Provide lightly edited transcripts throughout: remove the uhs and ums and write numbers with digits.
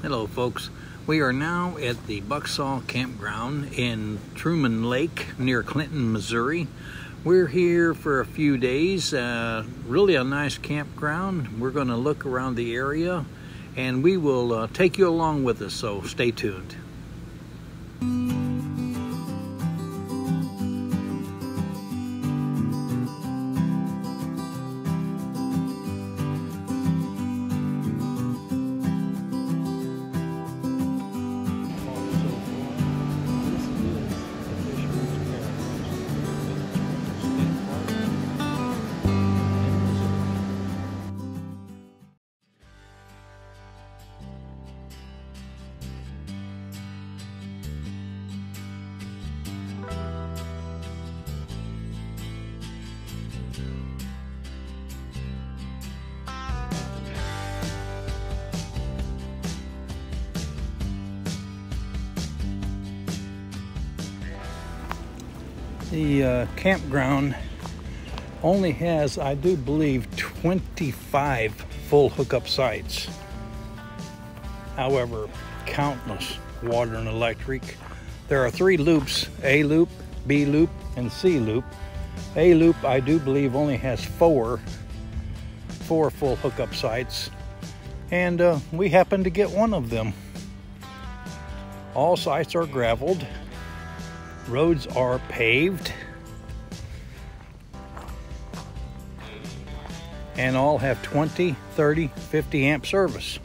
Hello folks, we are now at the Bucksaw campground in Truman Lake near Clinton, Missouri. We're here for a few days, really a nice campground. We're going to look around the area and we will take you along with us, so stay tuned. The campground only has, I do believe, 25 full hookup sites. However, countless water and electric. There are three loops, A loop, B loop, and C loop. A loop, I do believe, only has four full hookup sites. And we happened to get one of them. All sites are graveled. Roads are paved and all have 20, 30, 50 amp service.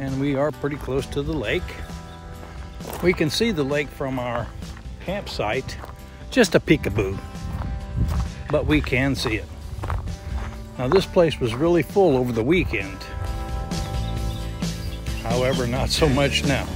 And we are pretty close to the lake. We can see the lake from our campsite, just a peekaboo, but we can see it. Now this place was really full over the weekend. However, not so much now.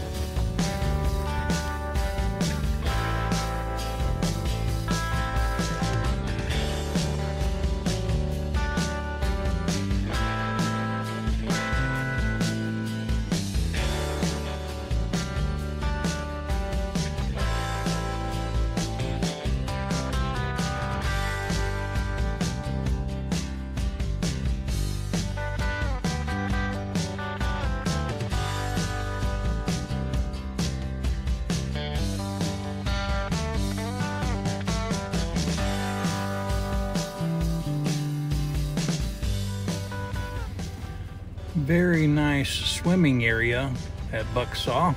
Very nice swimming area at Bucksaw.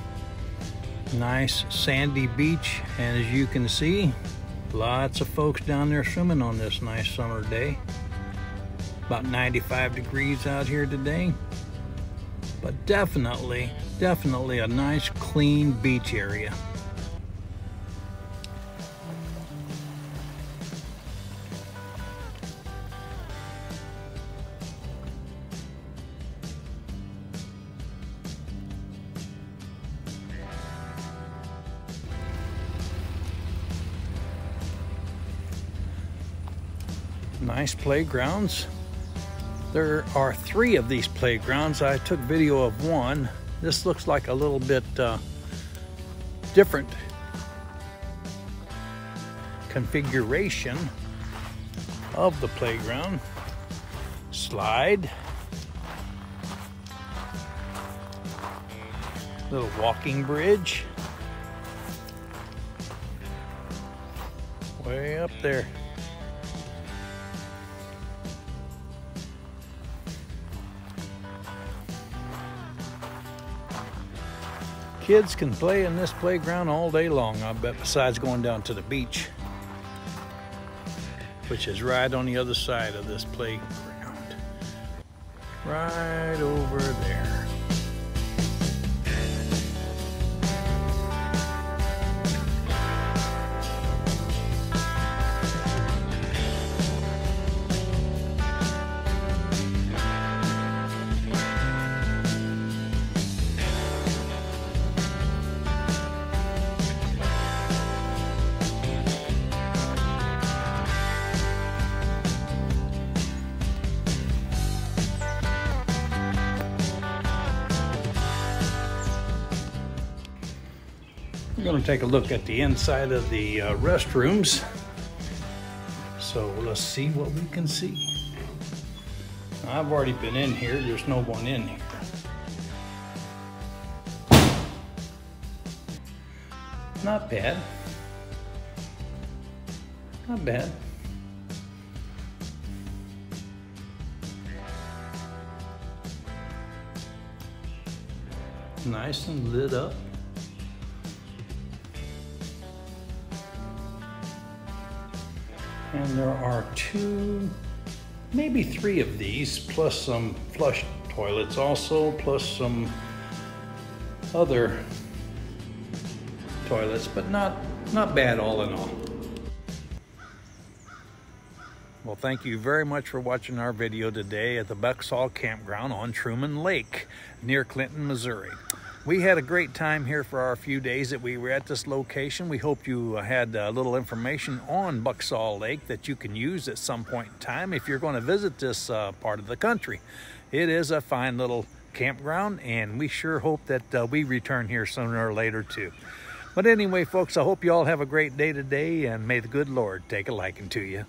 Nice sandy beach, and as you can see, lots of folks down there swimming on this nice summer day. About 95 degrees out here today, but definitely a nice clean beach area. Nice playgrounds. There are three of these playgrounds. I took video of one. This looks like a little bit different configuration of the playground. Slide. Little walking bridge. Way up there. Kids can play in this playground all day long, I bet, besides going down to the beach, which is right on the other side of this playground. Right over there. We're going to take a look at the inside of the restrooms. So let's see what we can see. I've already been in here. There's no one in here. Not bad. Not bad. Nice and lit up. And there are two, maybe three of these, plus some flush toilets also, plus some other toilets, but not bad all in all. Well, thank you very much for watching our video today at the Bucksaw Campground on Truman Lake near Clinton, Missouri. We had a great time here for our few days that we were at this location. We hope you had a little information on Bucksaw Lake that you can use at some point in time if you're going to visit this part of the country. It is a fine little campground, and we sure hope that we return here sooner or later too. But anyway, folks, I hope you all have a great day today, and may the good Lord take a liking to you.